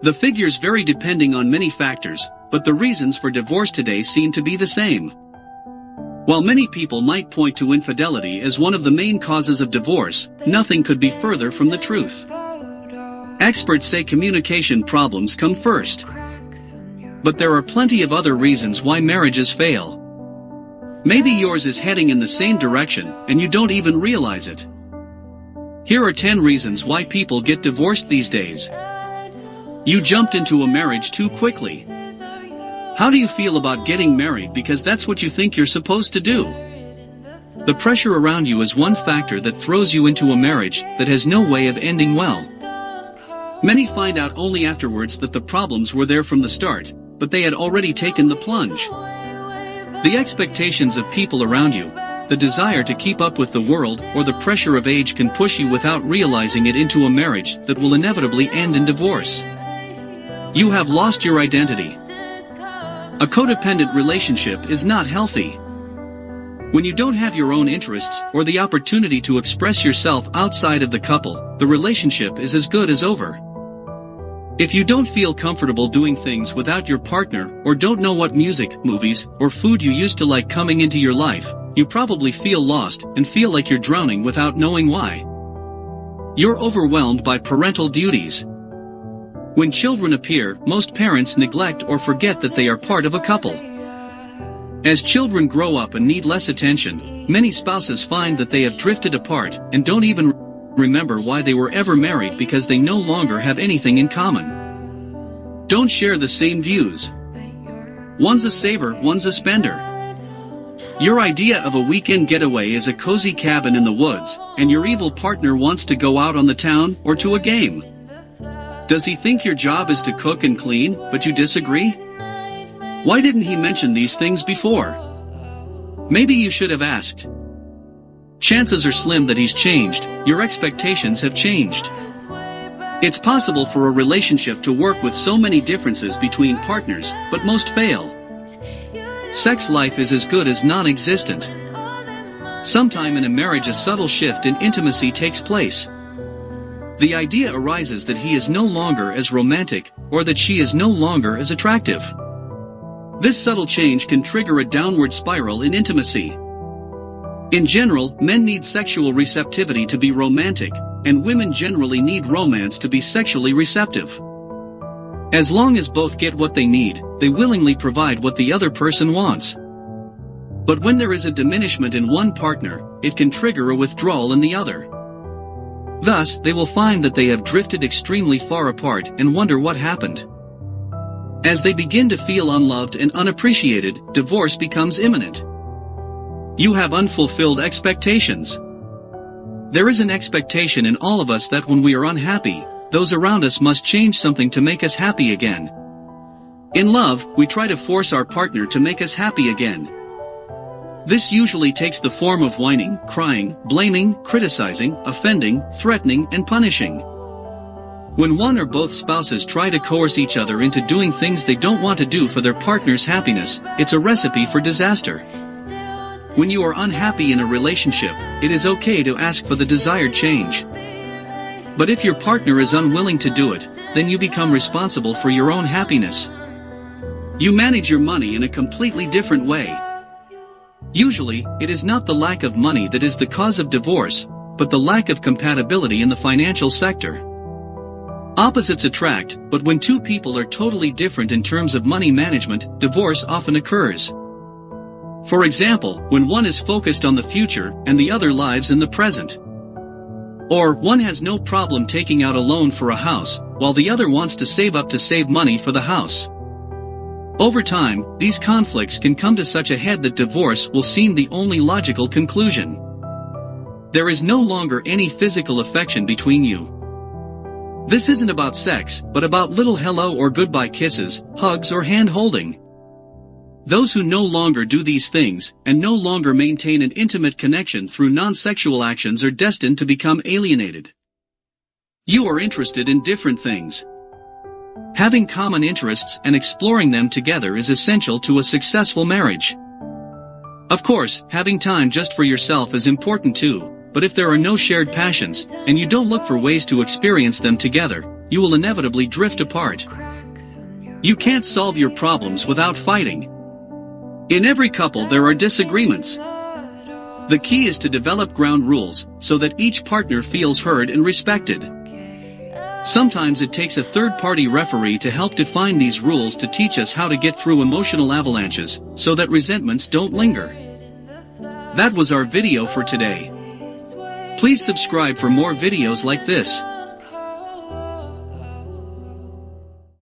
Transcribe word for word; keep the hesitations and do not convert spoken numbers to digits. The figures vary depending on many factors, but the reasons for divorce today seem to be the same. While many people might point to infidelity as one of the main causes of divorce, nothing could be further from the truth. Experts say communication problems come first. But there are plenty of other reasons why marriages fail. Maybe yours is heading in the same direction, and you don't even realize it. Here are ten reasons why people get divorced these days. You jumped into a marriage too quickly. How do you feel about getting married because that's what you think you're supposed to do? The pressure around you is one factor that throws you into a marriage that has no way of ending well. Many find out only afterwards that the problems were there from the start, but they had already taken the plunge. The expectations of people around you, the desire to keep up with the world, or the pressure of age can push you without realizing it into a marriage that will inevitably end in divorce. You have lost your identity. A codependent relationship is not healthy. When you don't have your own interests or the opportunity to express yourself outside of the couple, the relationship is as good as over. If you don't feel comfortable doing things without your partner, or don't know what music, movies, or food you used to like coming into your life, you probably feel lost and feel like you're drowning without knowing why. You're overwhelmed by parental duties. When children appear, most parents neglect or forget that they are part of a couple. As children grow up and need less attention, many spouses find that they have drifted apart and don't even remember why they were ever married because they no longer have anything in common. Don't share the same views. One's a saver, one's a spender. Your idea of a weekend getaway is a cozy cabin in the woods, and your evil partner wants to go out on the town or to a game. Does he think your job is to cook and clean, but you disagree? Why didn't he mention these things before? Maybe you should have asked. Chances are slim that he's changed, your expectations have changed. It's possible for a relationship to work with so many differences between partners, but most fail. Sex life is as good as non-existent. Sometime in a marriage, a subtle shift in intimacy takes place. The idea arises that he is no longer as romantic, or that she is no longer as attractive. This subtle change can trigger a downward spiral in intimacy. In general, men need sexual receptivity to be romantic, and women generally need romance to be sexually receptive. As long as both get what they need, they willingly provide what the other person wants. But when there is a diminishment in one partner, it can trigger a withdrawal in the other. Thus, they will find that they have drifted extremely far apart and wonder what happened. As they begin to feel unloved and unappreciated, divorce becomes imminent. You have unfulfilled expectations. There is an expectation in all of us that when we are unhappy, those around us must change something to make us happy again. In love, we try to force our partner to make us happy again. This usually takes the form of whining, crying, blaming, criticizing, offending, threatening, and punishing. When one or both spouses try to coerce each other into doing things they don't want to do for their partner's happiness, it's a recipe for disaster. When you are unhappy in a relationship, it is okay to ask for the desired change. But if your partner is unwilling to do it, then you become responsible for your own happiness. You manage your money in a completely different way. Usually, it is not the lack of money that is the cause of divorce, but the lack of compatibility in the financial sector. Opposites attract, but when two people are totally different in terms of money management, divorce often occurs. For example, when one is focused on the future and the other lives in the present. Or, one has no problem taking out a loan for a house, while the other wants to save up to save money for the house. Over time, these conflicts can come to such a head that divorce will seem the only logical conclusion. There is no longer any physical affection between you. This isn't about sex, but about little hello or goodbye kisses, hugs or hand-holding. Those who no longer do these things, and no longer maintain an intimate connection through non-sexual actions are destined to become alienated. You are interested in different things. Having common interests and exploring them together is essential to a successful marriage. Of course, having time just for yourself is important too, but if there are no shared passions, and you don't look for ways to experience them together, you will inevitably drift apart. You can't solve your problems without fighting. In every couple there are disagreements. The key is to develop ground rules so that each partner feels heard and respected. Sometimes it takes a third-party referee to help define these rules to teach us how to get through emotional avalanches so that resentments don't linger. That was our video for today. Please subscribe for more videos like this.